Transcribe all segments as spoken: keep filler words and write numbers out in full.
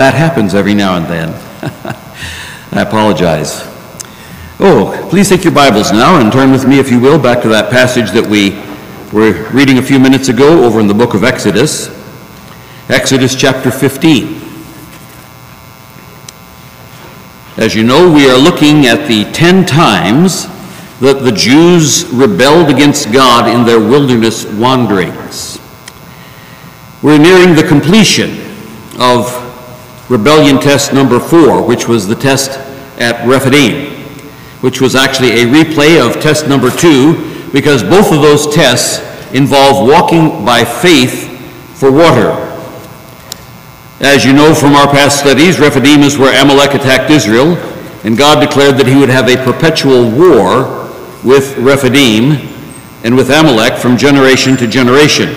That happens every now and then. I apologize. Oh, please take your Bibles now and turn with me, if you will, back to that passage that we were reading a few minutes ago over in the book of Exodus. Exodus chapter fifteen. As you know, we are looking at the ten times that the Jews rebelled against God in their wilderness wanderings. We're nearing the completion of rebellion test number four, which was the test at Rephidim, which was actually a replay of test number two, because both of those tests involve walking by faith for water. As you know from our past studies, Rephidim is where Amalek attacked Israel, and God declared that he would have a perpetual war with Rephidim and with Amalek from generation to generation.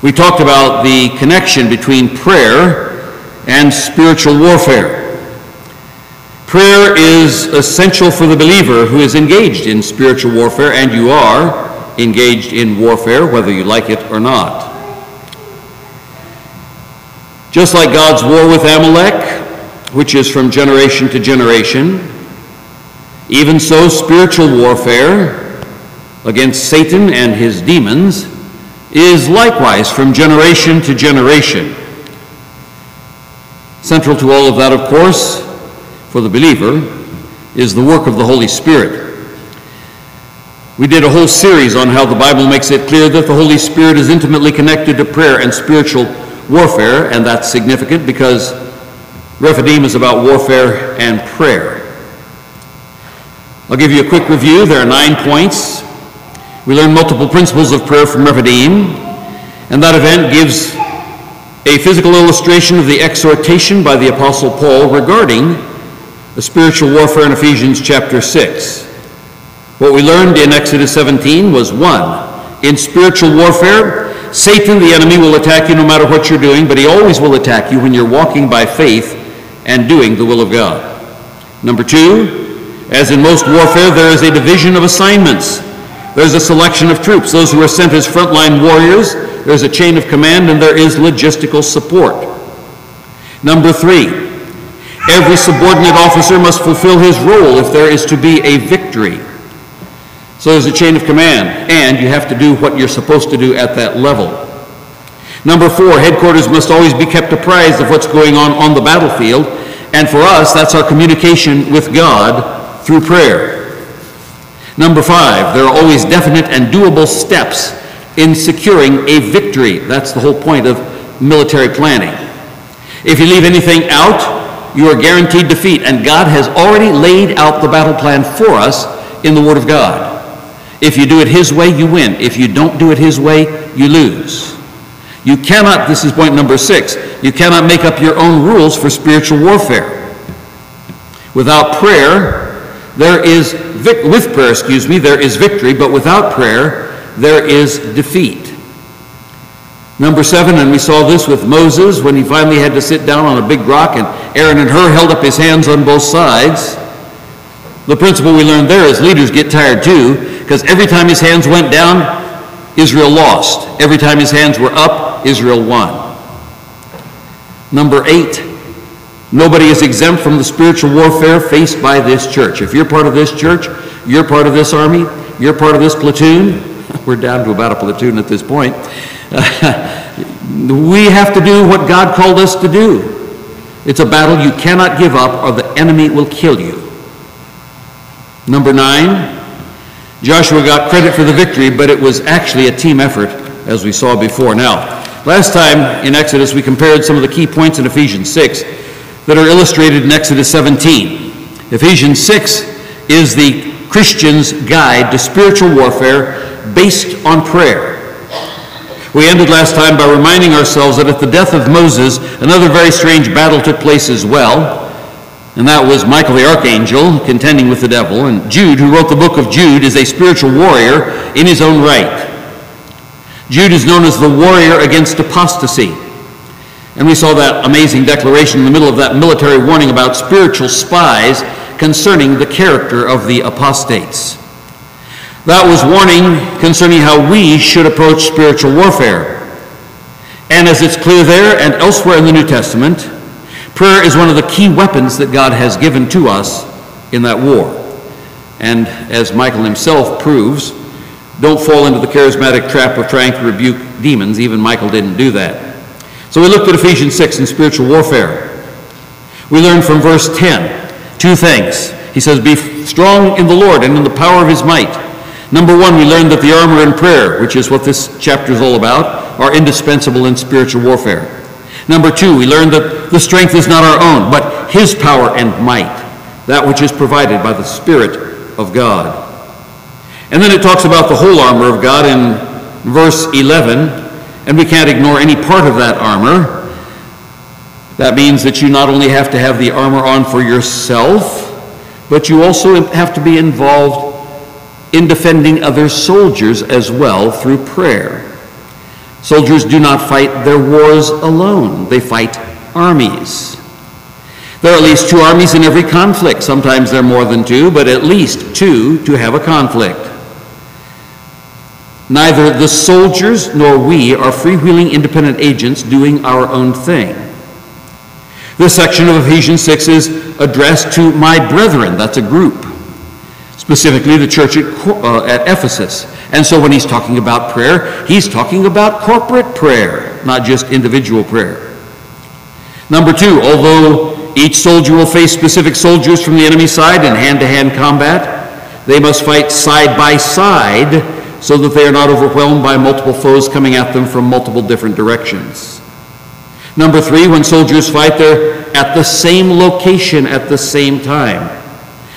We talked about the connection between prayer and spiritual warfare. Prayer is essential for the believer who is engaged in spiritual warfare, and you are engaged in warfare, whether you like it or not. Just like God's war with Amalek, which is from generation to generation, even so spiritual warfare against Satan and his demons is likewise from generation to generation. Central to all of that, of course, for the believer, is the work of the Holy Spirit. We did a whole series on how the Bible makes it clear that the Holy Spirit is intimately connected to prayer and spiritual warfare, and that's significant because Rephidim is about warfare and prayer. I'll give you a quick review. There are nine points. We learn multiple principles of prayer from Rephidim, and that event gives a physical illustration of the exhortation by the Apostle Paul regarding the spiritual warfare in Ephesians chapter six. What we learned in Exodus seventeen was, one, in spiritual warfare, Satan, the enemy, will attack you no matter what you're doing, but he always will attack you when you're walking by faith and doing the will of God. Number two, as in most warfare, there is a division of assignments. There's a selection of troops, those who are sent as frontline warriors. There's a chain of command, and there is logistical support. Number three, every subordinate officer must fulfill his role if there is to be a victory. So there's a chain of command, and you have to do what you're supposed to do at that level. Number four, headquarters must always be kept apprised of what's going on on the battlefield, and for us, that's our communication with God through prayer. Number five, there are always definite and doable steps in securing a victory. That's the whole point of military planning. If you leave anything out, you are guaranteed defeat, and God has already laid out the battle plan for us in the Word of God. If you do it His way, you win. If you don't do it His way, you lose. You cannot, this is point number six, you cannot make up your own rules for spiritual warfare. Without prayer, there is, vic- with prayer, excuse me, there is victory, but without prayer, there is defeat. Number seven, and we saw this with Moses when he finally had to sit down on a big rock and Aaron and Hur held up his hands on both sides. The principle we learned there is leaders get tired too, because every time his hands went down, Israel lost. Every time his hands were up, Israel won. Number eight, nobody is exempt from the spiritual warfare faced by this church. If you're part of this church, you're part of this army, you're part of this platoon. We're down to about a platoon at this point. We have to do what God called us to do. It's a battle you cannot give up, or the enemy will kill you. Number nine, Joshua got credit for the victory, but it was actually a team effort, as we saw before. Now, last time in Exodus, we compared some of the key points in Ephesians six that are illustrated in Exodus seventeen. Ephesians six is the Christian's guide to spiritual warfare based on prayer. We ended last time by reminding ourselves that at the death of Moses, another very strange battle took place as well, and that was Michael the archangel contending with the devil. And Jude, who wrote the book of Jude, is a spiritual warrior in his own right. Jude is known as the warrior against apostasy. And we saw that amazing declaration in the middle of that military warning about spiritual spies concerning the character of the apostates. That was warning concerning how we should approach spiritual warfare. And as it's clear there and elsewhere in the New Testament, Prayer is one of the key weapons that God has given to us in that war. And as Michael himself proves, don't fall into the charismatic trap of trying to rebuke demons. Even Michael didn't do that. So we looked at Ephesians six in spiritual warfare. We learned from verse ten two things. He says, be strong in the Lord and in the power of his might. Number one, we learned that the armor and prayer, which is what this chapter is all about, are indispensable in spiritual warfare. Number two, we learned that the strength is not our own, but his power and might, that which is provided by the Spirit of God. And then it talks about the whole armor of God in verse eleven, and we can't ignore any part of that armor. That means that you not only have to have the armor on for yourself, but you also have to be involved in defending other soldiers as well through prayer. Soldiers do not fight their wars alone. They fight armies. There are at least two armies in every conflict. Sometimes there are more than two, but at least two to have a conflict. Neither the soldiers nor we are freewheeling independent agents doing our own thing. This section of Ephesians six is addressed to my brethren. That's a group, specifically the church at, uh, at Ephesus. And so when he's talking about prayer, he's talking about corporate prayer, not just individual prayer. Number two, although each soldier will face specific soldiers from the enemy side in hand-to-hand combat, they must fight side by side so that they are not overwhelmed by multiple foes coming at them from multiple different directions. Number three, when soldiers fight, they're at the same location at the same time.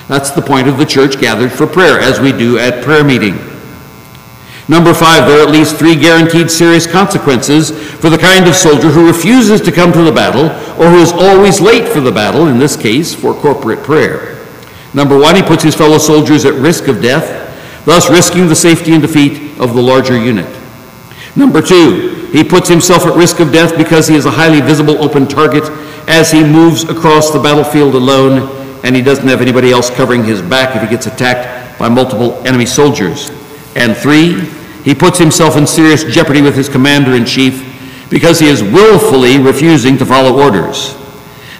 That's the point of the church gathered for prayer, as we do at prayer meeting. Number five, there are at least three guaranteed serious consequences for the kind of soldier who refuses to come to the battle or who is always late for the battle, in this case, for corporate prayer. Number one, he puts his fellow soldiers at risk of death, thus risking the safety and defeat of the larger unit. Number two, he puts himself at risk of death because he is a highly visible open target as he moves across the battlefield alone, and he doesn't have anybody else covering his back if he gets attacked by multiple enemy soldiers. And three, he puts himself in serious jeopardy with his commander-in-chief because he is willfully refusing to follow orders.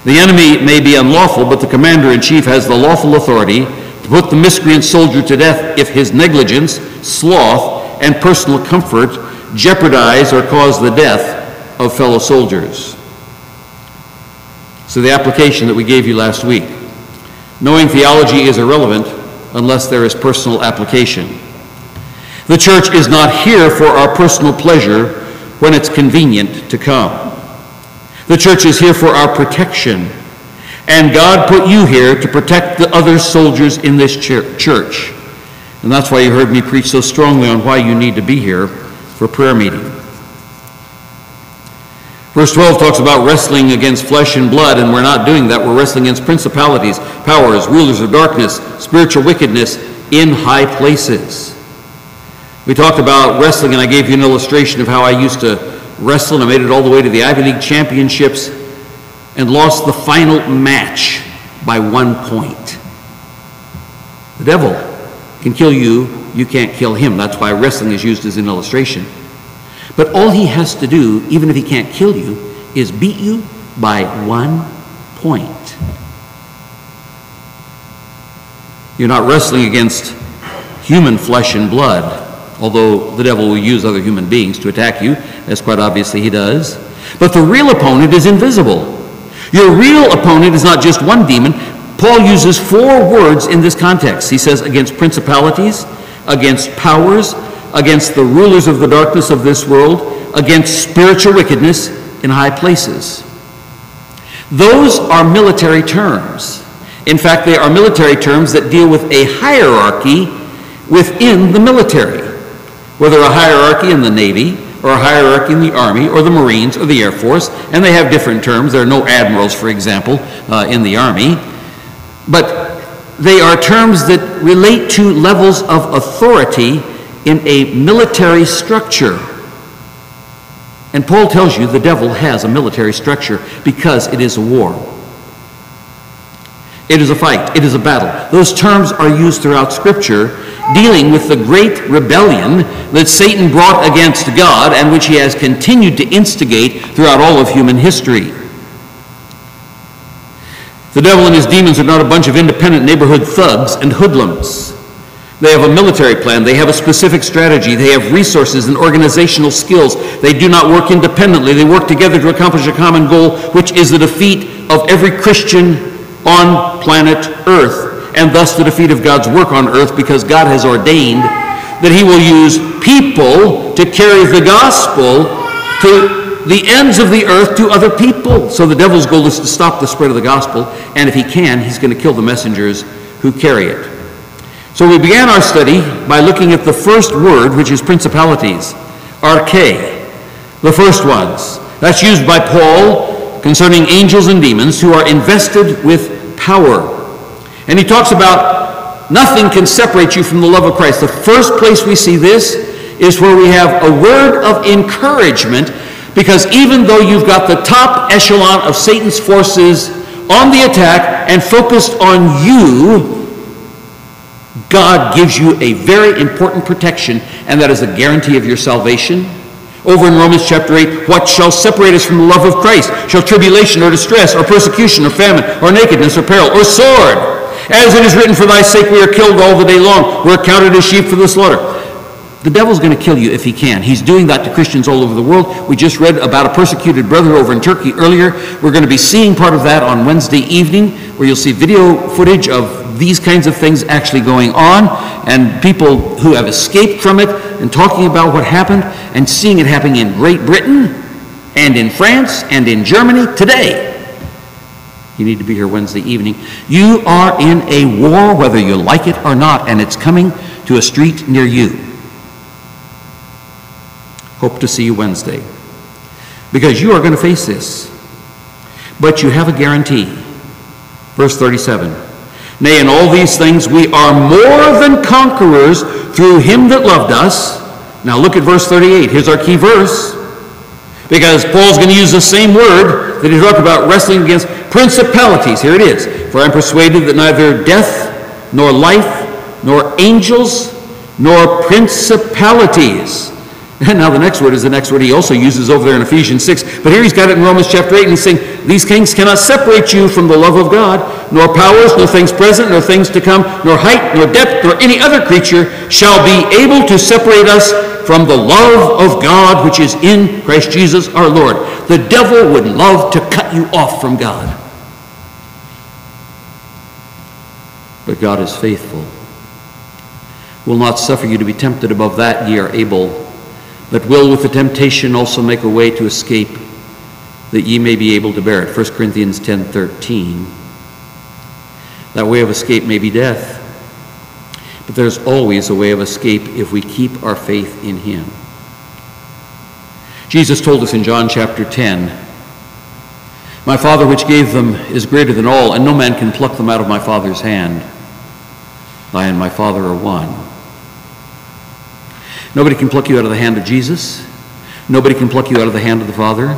The enemy may be unlawful, but the commander-in-chief has the lawful authority to put the miscreant soldier to death if his negligence, sloth, and personal comfort jeopardize or cause the death of fellow soldiers. So the application that we gave you last week, knowing theology is irrelevant unless there is personal application. The church is not here for our personal pleasure when it's convenient to come. The church is here for our protection, and God put you here to protect the other soldiers in this church. And that's why you heard me preach so strongly on why you need to be here for prayer meeting. Verse twelve talks about wrestling against flesh and blood, and we're not doing that. We're wrestling against principalities, powers, rulers of darkness, spiritual wickedness in high places. We talked about wrestling, and I gave you an illustration of how I used to wrestle, and I made it all the way to the Ivy League championships and lost the final match by one point. The devil can kill you. You can't kill him. That's why wrestling is used as an illustration. But all he has to do, even if he can't kill you, is beat you by one point. You're not wrestling against human flesh and blood, although the devil will use other human beings to attack you, as quite obviously he does. But the real opponent is invisible. Your real opponent is not just one demon. Paul uses four words in this context. He says, against principalities, against powers, against the rulers of the darkness of this world, against spiritual wickedness in high places. Those are military terms. In fact, they are military terms that deal with a hierarchy within the military, whether a hierarchy in the Navy or a hierarchy in the Army or the Marines or the Air Force, and they have different terms. There are no admirals, for example, uh, in the Army, but they are terms that relate to levels of authority in a military structure. And Paul tells you the devil has a military structure because it is a war. It is a fight. It is a battle. Those terms are used throughout Scripture, dealing with the great rebellion that Satan brought against God and which he has continued to instigate throughout all of human history. The devil and his demons are not a bunch of independent neighborhood thugs and hoodlums. They have a military plan. They have a specific strategy. They have resources and organizational skills. They do not work independently. They work together to accomplish a common goal, which is the defeat of every Christian on planet Earth, and thus the defeat of God's work on earth, because God has ordained that he will use people to carry the gospel to the ends of the earth to other people. So the devil's goal is to stop the spread of the gospel, and if he can, he's going to kill the messengers who carry it. So we began our study by looking at the first word, which is principalities, archae, the first ones. That's used by Paul concerning angels and demons who are invested with power. And he talks about nothing can separate you from the love of Christ. The first place we see this is where we have a word of encouragement, because even though you've got the top echelon of Satan's forces on the attack and focused on you, God gives you a very important protection, and that is a guarantee of your salvation. Over in Romans chapter eight, what shall separate us from the love of Christ? Shall tribulation or distress or persecution or famine or nakedness or peril or sword? As it is written, for thy sake we are killed all the day long. We are counted as sheep for the slaughter. The devil's going to kill you if he can. He's doing that to Christians all over the world. We just read about a persecuted brother over in Turkey earlier. We're going to be seeing part of that on Wednesday evening, where you'll see video footage of these kinds of things actually going on, and people who have escaped from it and talking about what happened and seeing it happening in Great Britain and in France and in Germany today. You need to be here Wednesday evening. You are in a war, whether you like it or not, and it's coming to a street near you. Hope to see you Wednesday, because you are going to face this. But you have a guarantee. Verse thirty-seven, nay, in all these things we are more than conquerors through him that loved us. Now look at verse thirty-eight. Here's our key verse, because Paul's going to use the same word that he talked about wrestling against principalities. Here it is. For I am persuaded that neither death, nor life, nor angels, nor principalities. And now the next word is the next word he also uses over there in Ephesians six. But here he's got it in Romans chapter eight, and he's saying, these things cannot separate you from the love of God, nor powers, nor things present, nor things to come, nor height, nor depth, nor any other creature shall be able to separate us from the love of God which is in Christ Jesus our Lord. The devil would love to cut you off from God. But God is faithful, will not suffer you to be tempted above that ye are able, but will with the temptation also make a way to escape, that ye may be able to bear it. First Corinthians ten thirteen. That way of escape may be death, but there's always a way of escape if we keep our faith in him. Jesus told us in John chapter ten, my Father which gave them is greater than all, and no man can pluck them out of my Father's hand. I and my Father are one. Nobody can pluck you out of the hand of Jesus. Nobody can pluck you out of the hand of the Father.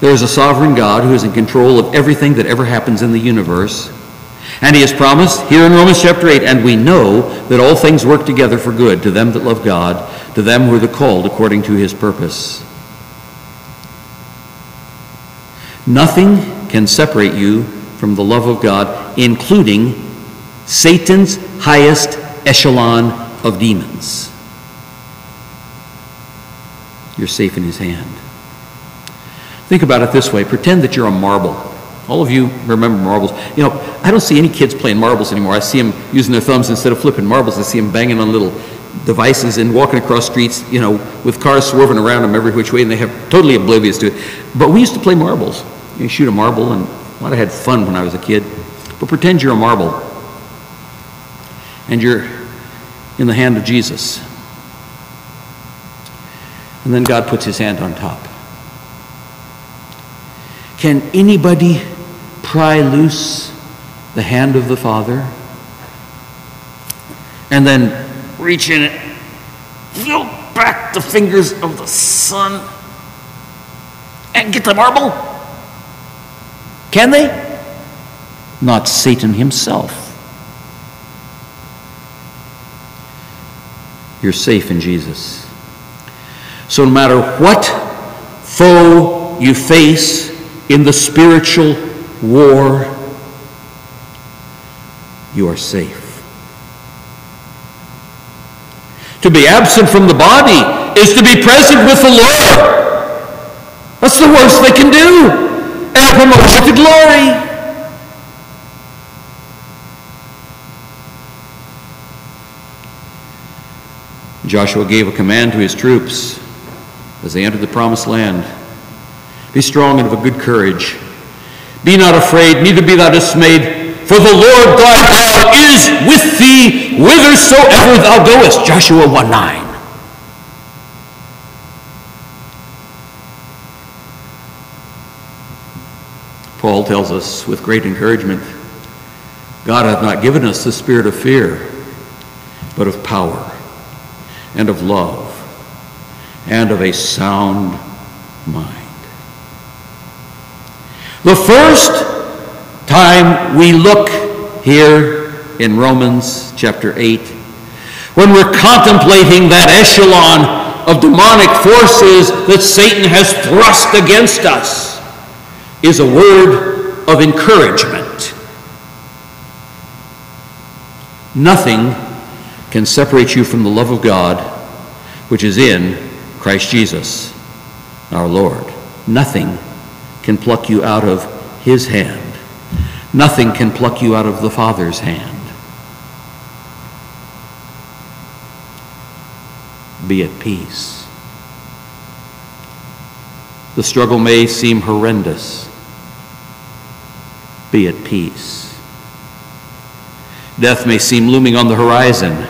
There is a sovereign God who is in control of everything that ever happens in the universe. And he has promised here in Romans chapter eight, and we know that all things work together for good to them that love God, to them who are the called according to his purpose. Nothing can separate you from the love of God, including Satan's highest echelon of demons. You're safe in his hand. Think about it this way. Pretend that you're a marble. All of you remember marbles. You know, I don't see any kids playing marbles anymore. I see them using their thumbs instead of flipping marbles. I see them banging on little devices and walking across streets, you know, with cars swerving around them every which way, and they have totally oblivious to it. But we used to play marbles. You shoot a marble, and well, I had fun when I was a kid. But pretend you're a marble, and you're in the hand of Jesus. And then God puts his hand on top. Can anybody pry loose the hand of the Father and then reach in it, peel back the fingers of the Son, and get the marble? Can they? Not Satan himself. You're safe in Jesus. So no matter what foe you face in the spiritual war, you are safe. To be absent from the body is to be present with the Lord. That's the worst they can do. And promoted to glory. Joshua gave a command to his troops as they entered the promised land. Be strong and of a good courage. Be not afraid, neither be thou dismayed. For the Lord thy God is with thee whithersoever thou goest. Joshua one nine. Paul tells us with great encouragement, God hath not given us the spirit of fear, but of power and of love and of a sound mind. The first time we look here in Romans chapter eight, when we're contemplating that echelon of demonic forces that Satan has thrust against us, is a word of encouragement. Nothing can separate you from the love of God, which is in Christ Jesus, our Lord. Nothing can pluck you out of his hand. Nothing can pluck you out of the Father's hand. Be at peace. The struggle may seem horrendous. Be at peace. Death may seem looming on the horizon.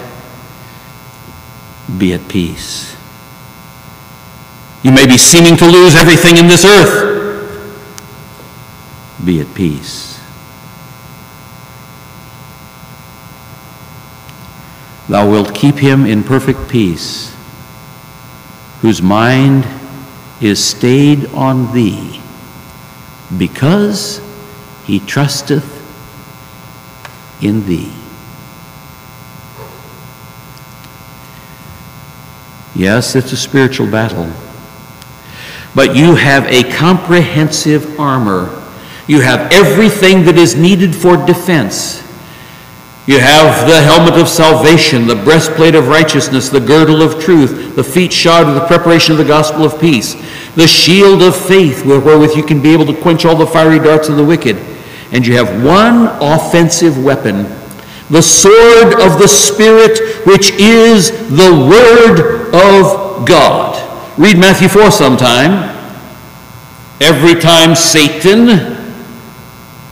Be at peace. You may be seeming to lose everything in this earth. Be at peace. Thou wilt keep him in perfect peace, whose mind is stayed on thee, because he trusteth in thee. Yes, it's a spiritual battle, but you have a comprehensive armor. You have everything that is needed for defense. You have the helmet of salvation, the breastplate of righteousness, the girdle of truth, the feet shod with the preparation of the gospel of peace, the shield of faith wherewith you can be able to quench all the fiery darts of the wicked. And you have one offensive weapon, the sword of the Spirit, which is the Word of God. Read Matthew four sometime. Every time Satan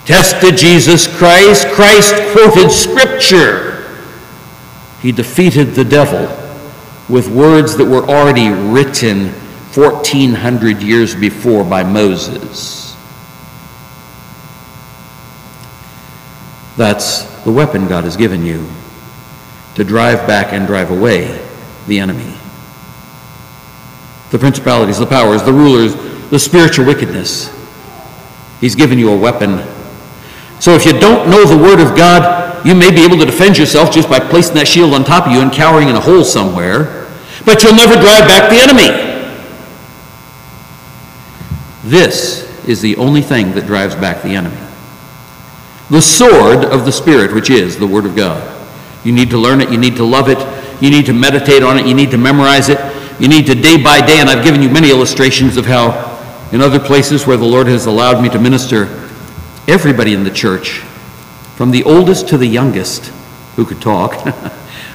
tested Jesus Christ, Christ quoted Scripture. He defeated the devil with words that were already written fourteen hundred years before by Moses. That's the weapon God has given you to drive back and drive away the enemy. The principalities, the powers, the rulers, the spiritual wickedness. He's given you a weapon. So if you don't know the Word of God, you may be able to defend yourself just by placing that shield on top of you and cowering in a hole somewhere, but you'll never drive back the enemy. This is the only thing that drives back the enemy. The sword of the Spirit, which is the Word of God. You need to learn it. You need to love it. You need to meditate on it. You need to memorize it. You need to day by day, and I've given you many illustrations of how in other places where the Lord has allowed me to minister, everybody in the church, from the oldest to the youngest who could talk,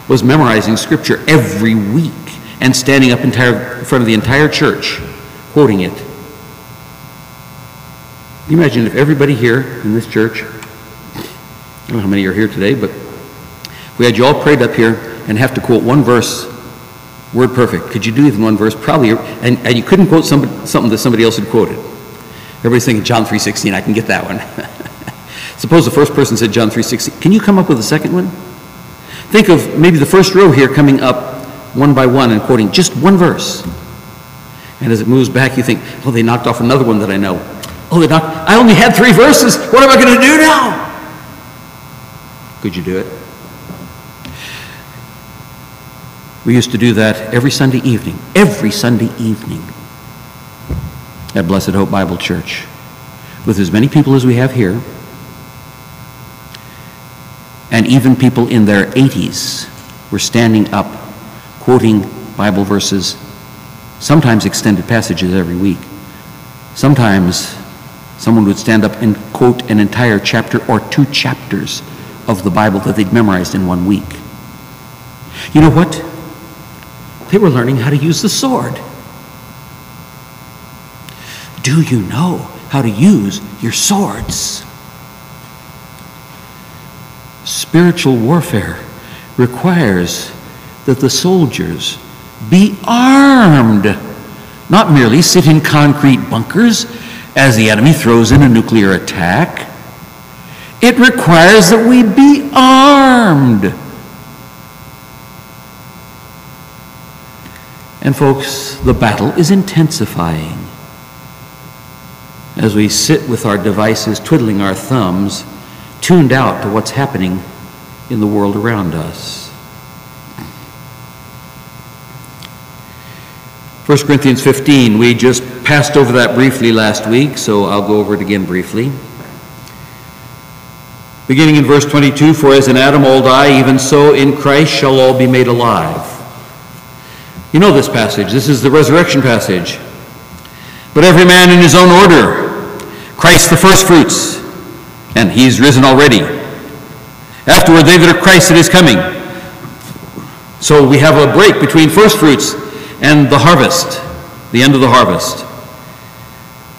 was memorizing Scripture every week and standing up entire, in front of the entire church, quoting it. Can you imagine if everybody here in this church, I don't know how many are here today, but we had you all prayed up here and have to quote one verse, word perfect. Could you do even one verse? Probably. And, and you couldn't quote somebody, something that somebody else had quoted. Everybody's thinking John three sixteen, I can get that one. Suppose the first person said John three sixteen. Can you come up with a second one? Think of maybe the first row here coming up one by one and quoting just one verse. And as it moves back, you think, oh, they knocked off another one that I know. Oh, they knocked, I only had three verses. What am I going to do now? Could you do it? We used to do that every Sunday evening. Every Sunday evening. At Blessed Hope Bible Church, with as many people as we have here, and even people in their eighties were standing up, quoting Bible verses, sometimes extended passages every week. Sometimes someone would stand up and quote an entire chapter or two chapters of the Bible that they'd memorized in one week. You know what? They were learning how to use the sword. Do you know how to use your swords? Spiritual warfare requires that the soldiers be armed, not merely sit in concrete bunkers as the enemy throws in a nuclear attack. It requires that we be armed. And folks, the battle is intensifying. As we sit with our devices twiddling our thumbs, tuned out to what's happening in the world around us. First Corinthians fifteen, we just passed over that briefly last week, so I'll go over it again briefly. Beginning in verse twenty-two, for as in Adam all die, even so in Christ shall all be made alive. You know this passage. This is the resurrection passage. But every man in his own order, Christ the firstfruits, and he's risen already. Afterward, they that are Christ at his coming. So we have a break between firstfruits and the harvest, the end of the harvest.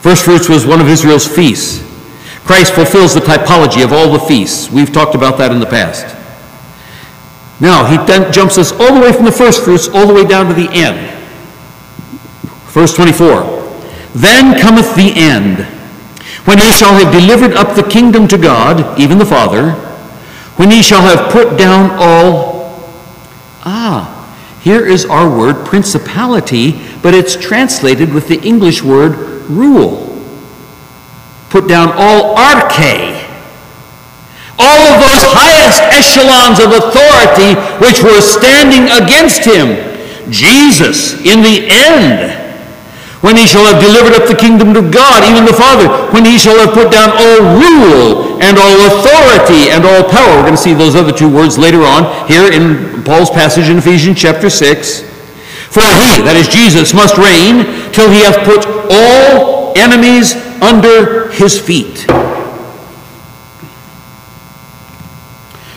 Firstfruits was one of Israel's feasts. Christ fulfills the typology of all the feasts. We've talked about that in the past. Now, he then jumps us all the way from the firstfruits all the way down to the end. Verse twenty-four. Then cometh the end, when he shall have delivered up the kingdom to God, even the Father, when he shall have put down all... Ah, here is our word principality, but it's translated with the English word rule. Put down all arche, all of those highest echelons of authority which were standing against him. Jesus, in the end, when he shall have delivered up the kingdom to God, even the Father, when he shall have put down all rule and all authority and all power. We're going to see those other two words later on here in Paul's passage in Ephesians chapter six. For he, that is Jesus, must reign till he hath put all enemies under his feet.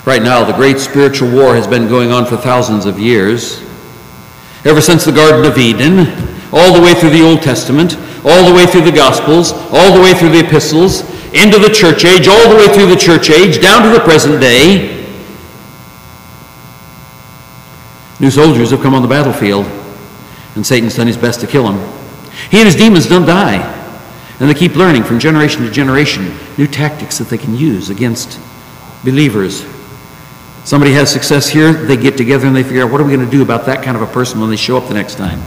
Right now, the great spiritual war has been going on for thousands of years. Ever since the Garden of Eden, all the way through the Old Testament, all the way through the Gospels, all the way through the Epistles, into the church age, all the way through the church age, down to the present day. New soldiers have come on the battlefield, and Satan's done his best to kill them. He and his demons don't die, and they keep learning from generation to generation new tactics that they can use against believers. Somebody has success here, they get together and they figure out, what are we going to do about that kind of a person when they show up the next time?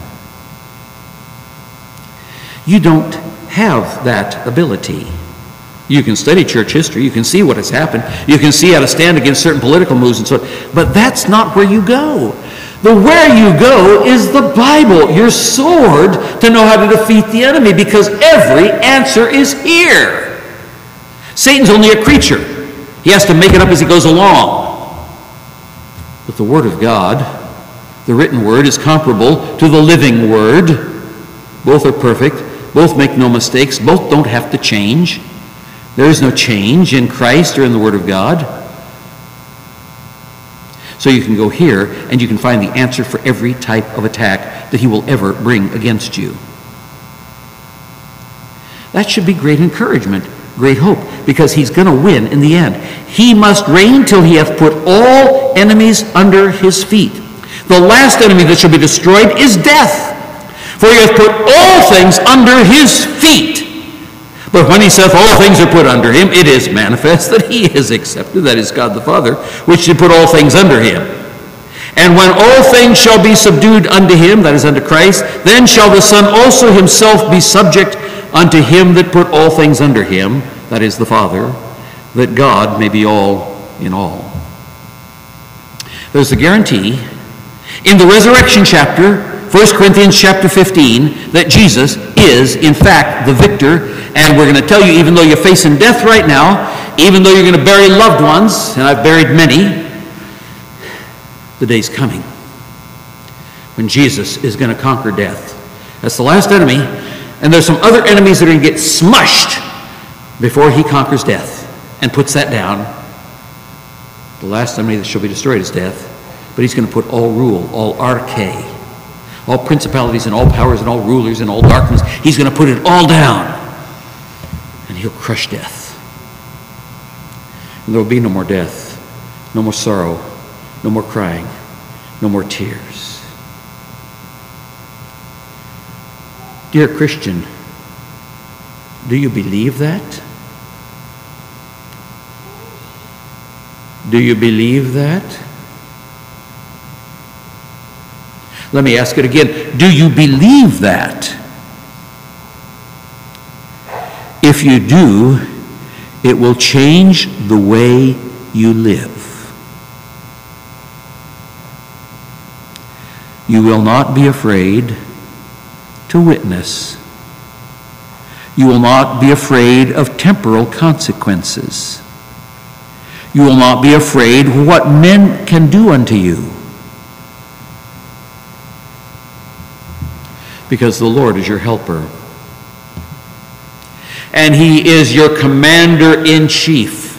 You don't have that ability. You can study church history. You can see what has happened. You can see how to stand against certain political moves and so on. But that's not where you go. The where you go is the Bible, your sword, to know how to defeat the enemy, because every answer is here. Satan's only a creature. He has to make it up as he goes along. But the Word of God, the written Word, is comparable to the living Word. Both are perfect. Both make no mistakes. Both don't have to change. There is no change in Christ or in the Word of God. So you can go here and you can find the answer for every type of attack that he will ever bring against you. That should be great encouragement, great hope, because he's going to win in the end. He must reign till he hath put all enemies under his feet. The last enemy that shall be destroyed is death. For he hath put all things under his feet. But when he saith all things are put under him, it is manifest that he is accepted, that is God the Father, which did put all things under him. And when all things shall be subdued unto him, that is unto Christ, then shall the Son also himself be subject unto him that put all things under him, that is the Father, that God may be all in all. There's the guarantee in the resurrection chapter First Corinthians chapter fifteen, that Jesus is, in fact, the victor. And we're going to tell you, even though you're facing death right now, even though you're going to bury loved ones, and I've buried many, the day's coming when Jesus is going to conquer death. That's the last enemy. And there's some other enemies that are going to get smushed before he conquers death and puts that down. The last enemy that shall be destroyed is death. But he's going to put all rule, all arche, all principalities and all powers and all rulers and all darkness. He's going to put it all down. And he'll crush death. And there will be no more death, no more sorrow, no more crying, no more tears. Dear Christian, do you believe that? Do you believe that? Let me ask it again. Do you believe that? If you do, it will change the way you live. You will not be afraid to witness. You will not be afraid of temporal consequences. You will not be afraid of what men can do unto you, because the Lord is your helper. And he is your commander-in-chief.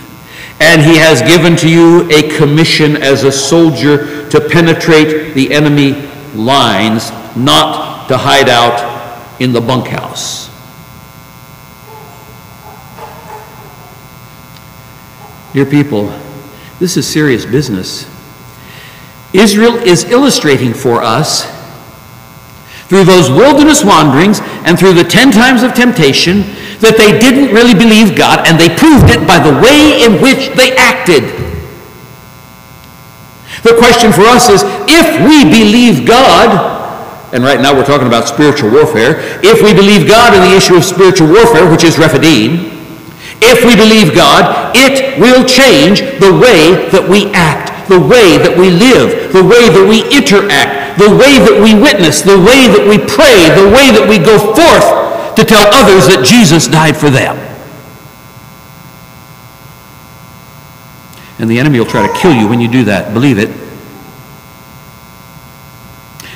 And he has given to you a commission as a soldier to penetrate the enemy lines, not to hide out in the bunkhouse. Dear people, this is serious business. Israel is illustrating for us, through those wilderness wanderings and through the ten times of temptation, that they didn't really believe God, and they proved it by the way in which they acted. The question for us is, if we believe God, and right now we're talking about spiritual warfare, if we believe God in the issue of spiritual warfare, which is Rephidim, if we believe God, it will change the way that we act, the way that we live, the way that we interact, the way that we witness, the way that we pray, the way that we go forth to tell others that Jesus died for them. And the enemy will try to kill you when you do that. Believe it.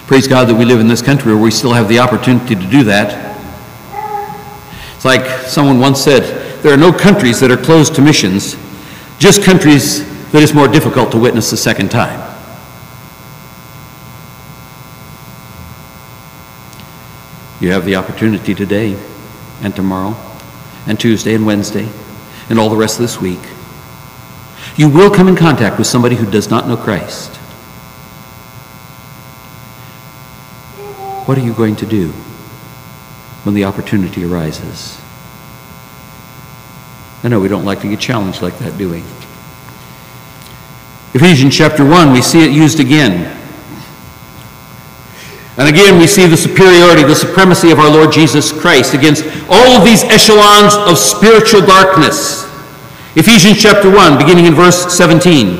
Praise God that we live in this country where we still have the opportunity to do that. It's like someone once said, there are no countries that are closed to missions, just countries that it's more difficult to witness the second time. You have the opportunity today and tomorrow and Tuesday and Wednesday and all the rest of this week. You will come in contact with somebody who does not know Christ. What are you going to do when the opportunity arises? I know we don't like to get challenged like that, do we? Ephesians chapter one, we see it used again. And again, we see the superiority, the supremacy of our Lord Jesus Christ against all of these echelons of spiritual darkness. Ephesians chapter one, beginning in verse seventeen.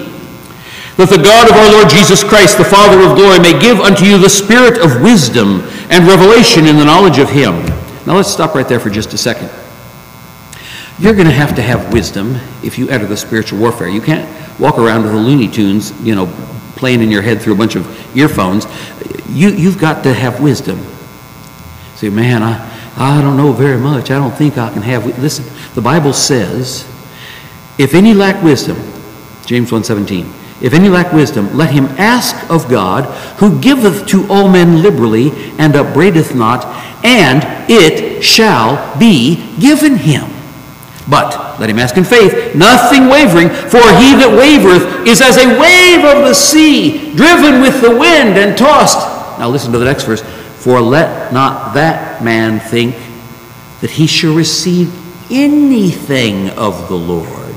That the God of our Lord Jesus Christ, the Father of glory, may give unto you the spirit of wisdom and revelation in the knowledge of him. Now let's stop right there for just a second. You're going to have to have wisdom if you enter the spiritual warfare. You can't walk around with the Looney Tunes, you know, playing in your head through a bunch of earphones. You, you've got to have wisdom. Say, man, I, I don't know very much. I don't think I can have wisdom. Listen, the Bible says, if any lack wisdom, James one seventeen, if any lack wisdom, let him ask of God, who giveth to all men liberally, and upbraideth not, and it shall be given him. But let him ask in faith, nothing wavering, for he that wavereth is as a wave of the sea, driven with the wind and tossed. Now listen to the next verse. For let not that man think that he shall receive anything of the Lord.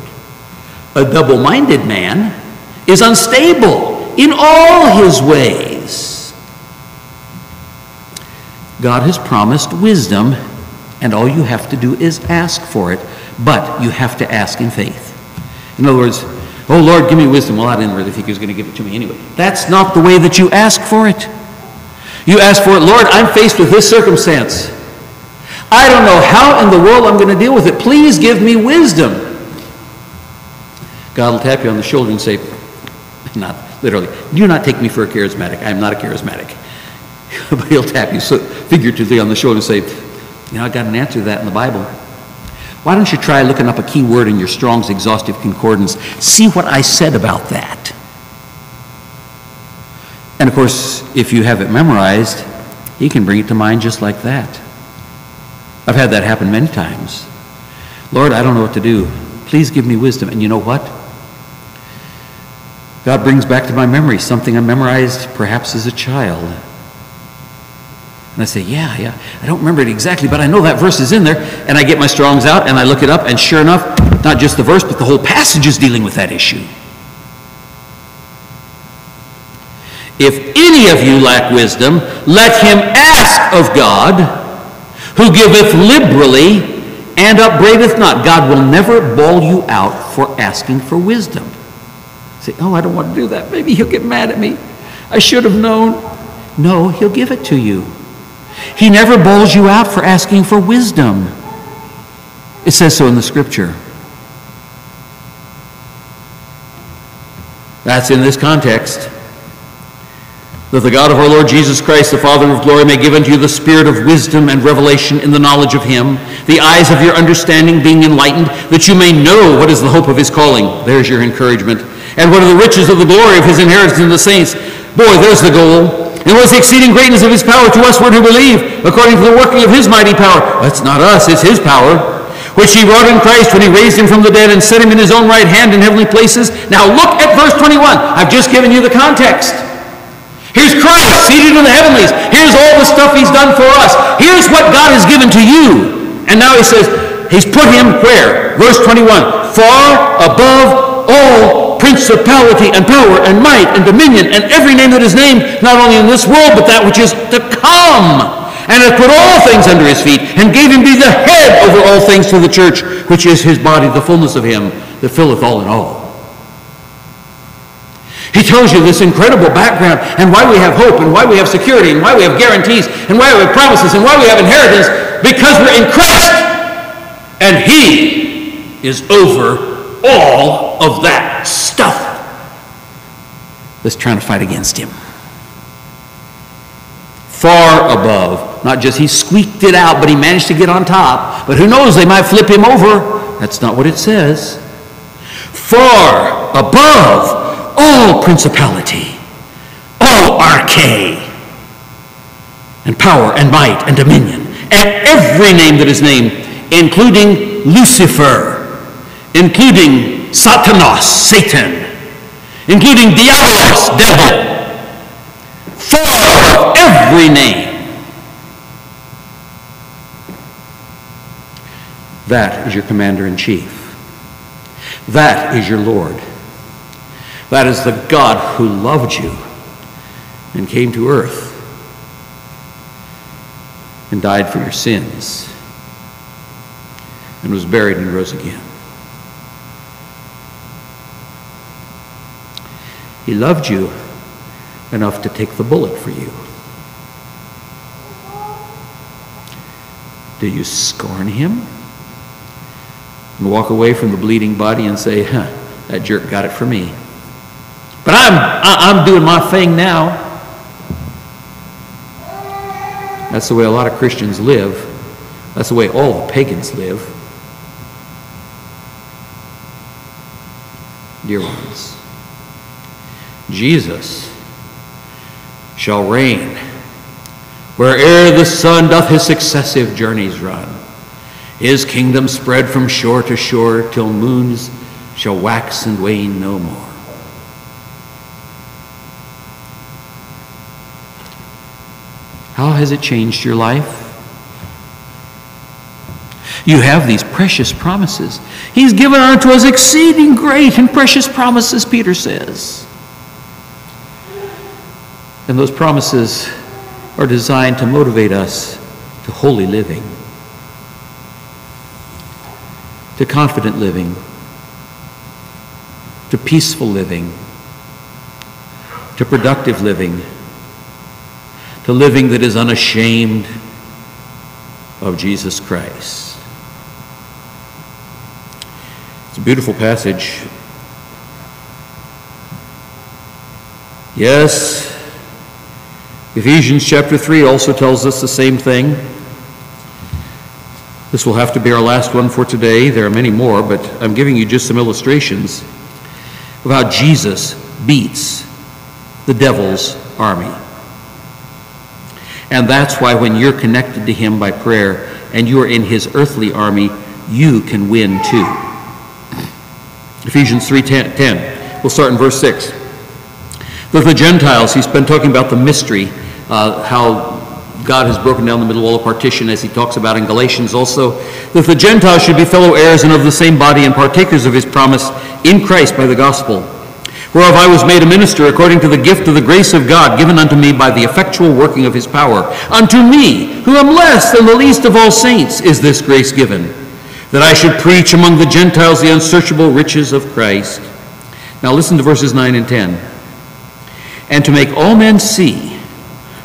A double-minded man is unstable in all his ways. God has promised wisdom, and all you have to do is ask for it. But you have to ask in faith. In other words, oh Lord, give me wisdom. Well, I didn't really think he was going to give it to me anyway. That's not the way that you ask for it. You ask for it, Lord, I'm faced with this circumstance. I don't know how in the world I'm going to deal with it. Please give me wisdom. God will tap you on the shoulder and say, not literally, do not take me for a charismatic. I am not a charismatic. But he'll tap you so figuratively on the shoulder and say, you know, I got an answer to that in the Bible. Why don't you try looking up a key word in your Strong's Exhaustive Concordance? See what I said about that. And of course, if you have it memorized, he can bring it to mind just like that. I've had that happen many times. Lord, I don't know what to do. Please give me wisdom. And you know what? God brings back to my memory something I memorized perhaps as a child. And I say, yeah, yeah, I don't remember it exactly, but I know that verse is in there. And I get my Strong's out, and I look it up, and sure enough, not just the verse, but the whole passage is dealing with that issue. If any of you lack wisdom, let him ask of God, who giveth liberally and upbraideth not. God will never bawl you out for asking for wisdom. Say, oh, I don't want to do that. Maybe he'll get mad at me. I should have known. No, he'll give it to you. He never bowls you out for asking for wisdom. It says so in the Scripture. That's in this context. That the God of our Lord Jesus Christ, the Father of glory, may give unto you the spirit of wisdom and revelation in the knowledge of him, the eyes of your understanding being enlightened, that you may know what is the hope of his calling. There's your encouragement. And what are the riches of the glory of his inheritance in the saints. Boy, there's the goal. And what is the exceeding greatness of his power to us, word who believe, according to the working of his mighty power. That's not us, it's his power, which he wrought in Christ when he raised him from the dead and set him in his own right hand in heavenly places. Now look at verse twenty-one. I've just given you the context. Here's Christ seated in the heavenlies. Here's all the stuff he's done for us. Here's what God has given to you. And now he says, he's put him where? Verse twenty-one, far above all principality and power and might and dominion and every name that is named, not only in this world but that which is to come, and hath put all things under his feet, and gave him be the head over all things to the church, which is his body, the fullness of him that filleth all in all. He tells you this incredible background and why we have hope and why we have security and why we have guarantees and why we have promises and why we have inheritance, because we're in Christ and he is over all of that stuff that's trying to fight against him. Far above. Not just he squeaked it out, but he managed to get on top. But who knows, they might flip him over. That's not what it says. Far above all principality, all arche, and power and might and dominion, and every name that is named, including Lucifer, including Satanos, Satan, including Diabolos, devil, for every name. That is your commander-in-chief. That is your Lord. That is the God who loved you and came to earth and died for your sins and was buried and rose again. He loved you enough to take the bullet for you. Do you scorn him and walk away from the bleeding body and say, huh, that jerk got it for me, but I'm, I'm doing my thing now? That's the way a lot of Christians live. That's the way all the pagans live. Dear ones, Jesus shall reign where'er the sun doth his successive journeys run. His kingdom spread from shore to shore till moons shall wax and wane no more. How has it changed your life? You have these precious promises. He's given unto us exceeding great and precious promises, Peter says. And those promises are designed to motivate us to holy living, to confident living, to peaceful living, to productive living, to living that is unashamed of Jesus Christ. It's a beautiful passage. Yes, Ephesians chapter three also tells us the same thing. This will have to be our last one for today. There are many more, but I'm giving you just some illustrations of how Jesus beats the devil's army. And that's why when you're connected to him by prayer and you're in his earthly army, you can win too. Ephesians three ten. We'll start in verse six. But the Gentiles, he's been talking about the mystery, uh, how God has broken down the middle wall of partition, as he talks about in Galatians also, that the Gentiles should be fellow heirs and of the same body and partakers of his promise in Christ by the gospel, whereof I was made a minister according to the gift of the grace of God given unto me by the effectual working of his power. Unto me, who am less than the least of all saints, is this grace given, that I should preach among the Gentiles the unsearchable riches of Christ. Now listen to verses nine and ten. And to make all men see,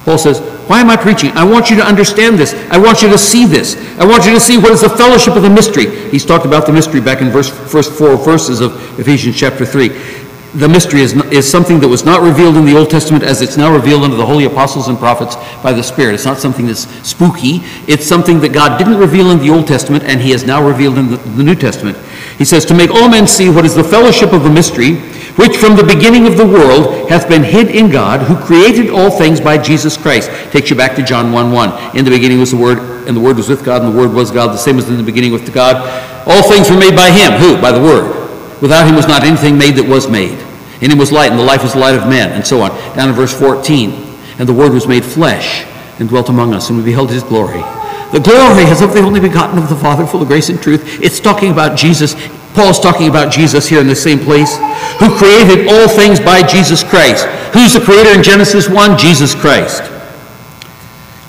Paul says, why am I preaching? I want you to understand this. I want you to see this. I want you to see what is the fellowship of the mystery. He's talked about the mystery back in verse, first four verses of Ephesians chapter three. The mystery is, is something that was not revealed in the Old Testament as it's now revealed unto the holy apostles and prophets by the Spirit. It's not something that's spooky. It's something that God didn't reveal in the Old Testament and he has now revealed in the, the New Testament. He says, to make all men see what is the fellowship of the mystery, which from the beginning of the world hath been hid in God, who created all things by Jesus Christ. Takes you back to John one one. In the beginning was the Word, and the Word was with God, and the Word was God, the same as in the beginning with God. All things were made by him. Who? By the Word. Without him was not anything made that was made. In him was light, and the life was the light of men, and so on. Down in verse fourteen. And the Word was made flesh, and dwelt among us, and we beheld his glory. The glory as of the only begotten of the Father, full of grace and truth. It's talking about Jesus. Paul's talking about Jesus here in the same place, who created all things by Jesus Christ. Who's the creator in Genesis one? Jesus Christ.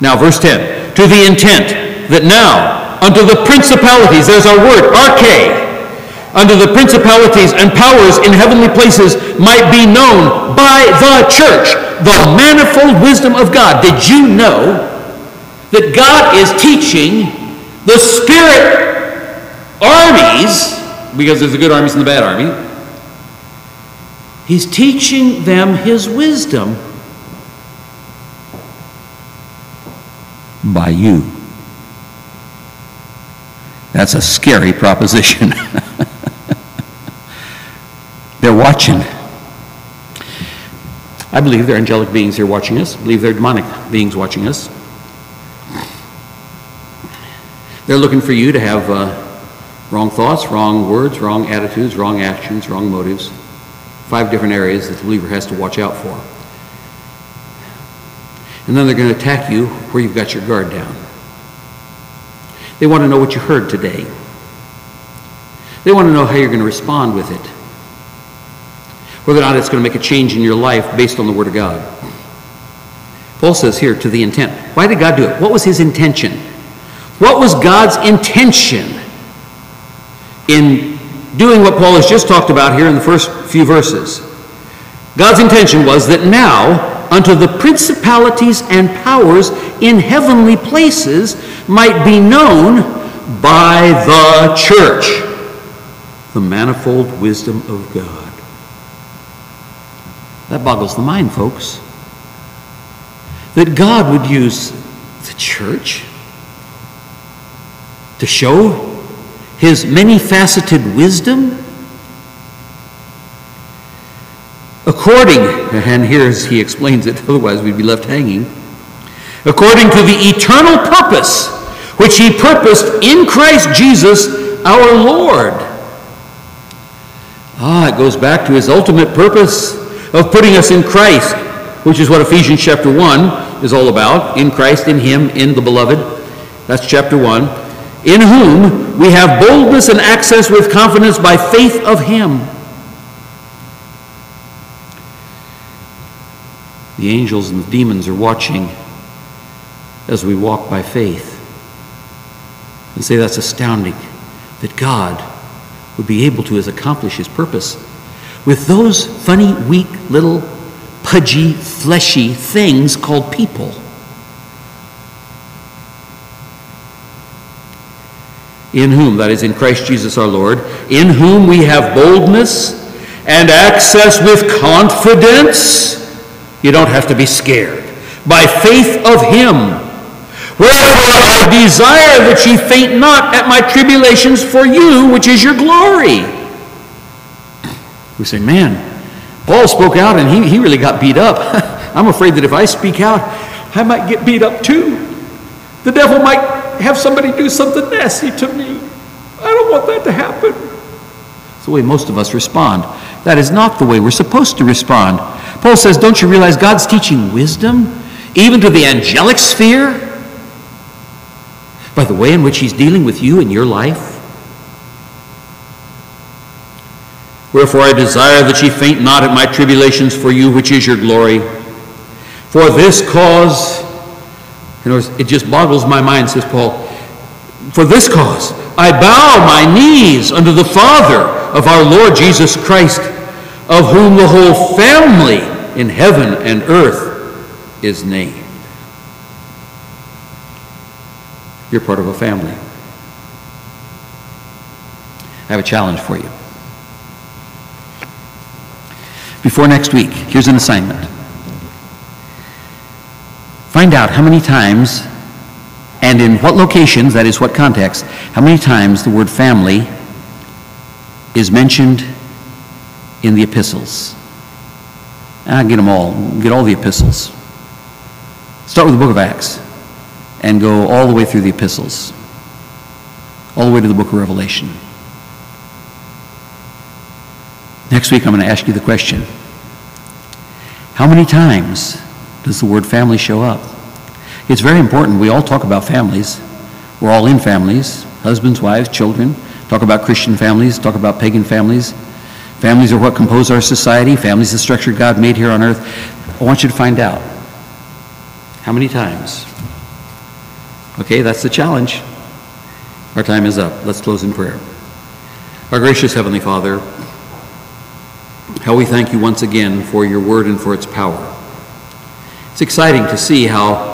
Now, verse ten, to the intent that now unto the principalities, there's our word, arche, unto the principalities and powers in heavenly places might be known by the church, the manifold wisdom of God. Did you know that God is teaching the spirit armies? Because there's the good armies and the bad army. He's teaching them his wisdom by you. That's a scary proposition. They're watching. I believe there are angelic beings here watching us. I believe there are demonic beings watching us. They're looking for you to have Uh, wrong thoughts, wrong words, wrong attitudes, wrong actions, wrong motives. Five different areas that the believer has to watch out for. And then they're going to attack you where you've got your guard down. They want to know what you heard today. They want to know how you're going to respond with it. Whether or not it's going to make a change in your life based on the Word of God. Paul says here, to the intent. Why did God do it? What was his intention? What was God's intention in doing what Paul has just talked about here in the first few verses? God's intention was that now unto the principalities and powers in heavenly places might be known by the church the manifold wisdom of God. That boggles the mind, folks. That God would use the church to show his many-faceted wisdom, according, and here as he explains it, otherwise we'd be left hanging, according to the eternal purpose which he purposed in Christ Jesus our Lord. Ah, it goes back to his ultimate purpose of putting us in Christ, which is what Ephesians chapter one is all about, in Christ, in him, in the beloved. That's chapter one. In whom we have boldness and access with confidence by faith of him. The angels and the demons are watching as we walk by faith. And say that's astounding that God would be able to accomplish his purpose with those funny, weak, little, pudgy, fleshy things called people. in whom, that is in Christ Jesus our Lord, in whom we have boldness and access with confidence. You don't have to be scared. By faith of him. Wherefore I desire that ye faint not at my tribulations for you, which is your glory. We say, man, Paul spoke out and he, he really got beat up. I'm afraid that if I speak out, I might get beat up too. The devil might have somebody do something nasty to me. I don't want that to happen. It's the way most of us respond. That is not the way we're supposed to respond. Paul says, don't you realize God's teaching wisdom even to the angelic sphere by the way in which he's dealing with you in your life? Wherefore I desire that ye faint not at my tribulations for you, which is your glory. For this cause, in other words, it just boggles my mind, says Paul, for this cause I bow my knees unto the Father of our Lord Jesus Christ, of whom the whole family in heaven and earth is named. You're part of a family. I have a challenge for you. Before next week, here's an assignment. Find out how many times and in what locations, that is what context, how many times the word family is mentioned in the epistles. And I get them all, get all the epistles. Start with the book of Acts and go all the way through the epistles, all the way to the book of Revelation. Next week, I'm going to ask you the question, how many times does the word family show up? It's very important. We all talk about families. We're all in families, husbands, wives, children. Talk about Christian families, talk about pagan families. Families are what compose our society. Families are the structure God made here on earth. I want you to find out how many times. Okay, that's the challenge. Our time is up. Let's close in prayer. Our gracious Heavenly Father, how we thank you once again for your word and for its power. It's exciting to see how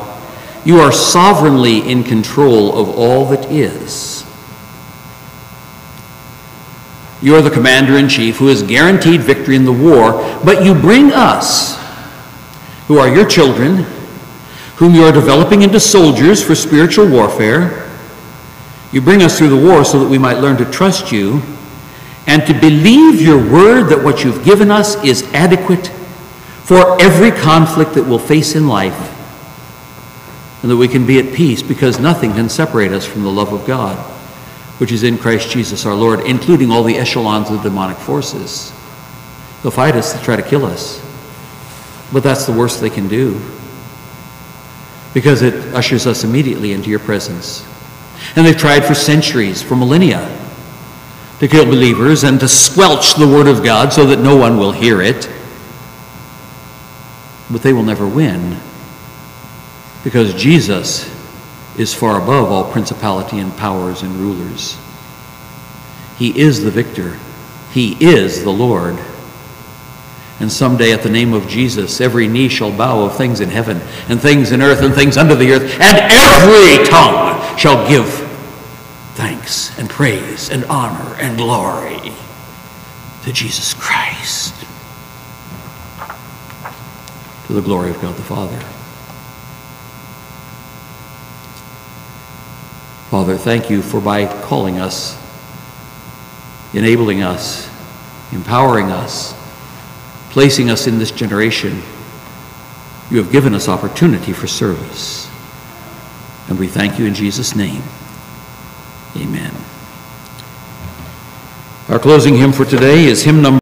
you are sovereignly in control of all that is. You are the commander-in-chief who is guaranteed victory in the war, but you bring us, who are your children, whom you are developing into soldiers for spiritual warfare. You bring us through the war so that we might learn to trust you and to believe your word that what you've given us is adequate for every conflict that we'll face in life, and that we can be at peace because nothing can separate us from the love of God, which is in Christ Jesus our Lord, including all the echelons of demonic forces. They'll fight us, they'll try to kill us, but that's the worst they can do because it ushers us immediately into your presence. And they've tried for centuries, for millennia, to kill believers and to squelch the word of God so that no one will hear it. But they will never win because Jesus is far above all principality and powers and rulers. He is the victor. He is the Lord. And someday at the name of Jesus, every knee shall bow of things in heaven and things in earth and things under the earth, and every tongue shall give thanks and praise and honor and glory to Jesus Christ, to the glory of God the Father. Father, thank you for by calling us, enabling us, empowering us, placing us in this generation, you have given us opportunity for service. And we thank you in Jesus' name. Amen. Our closing hymn for today is hymn number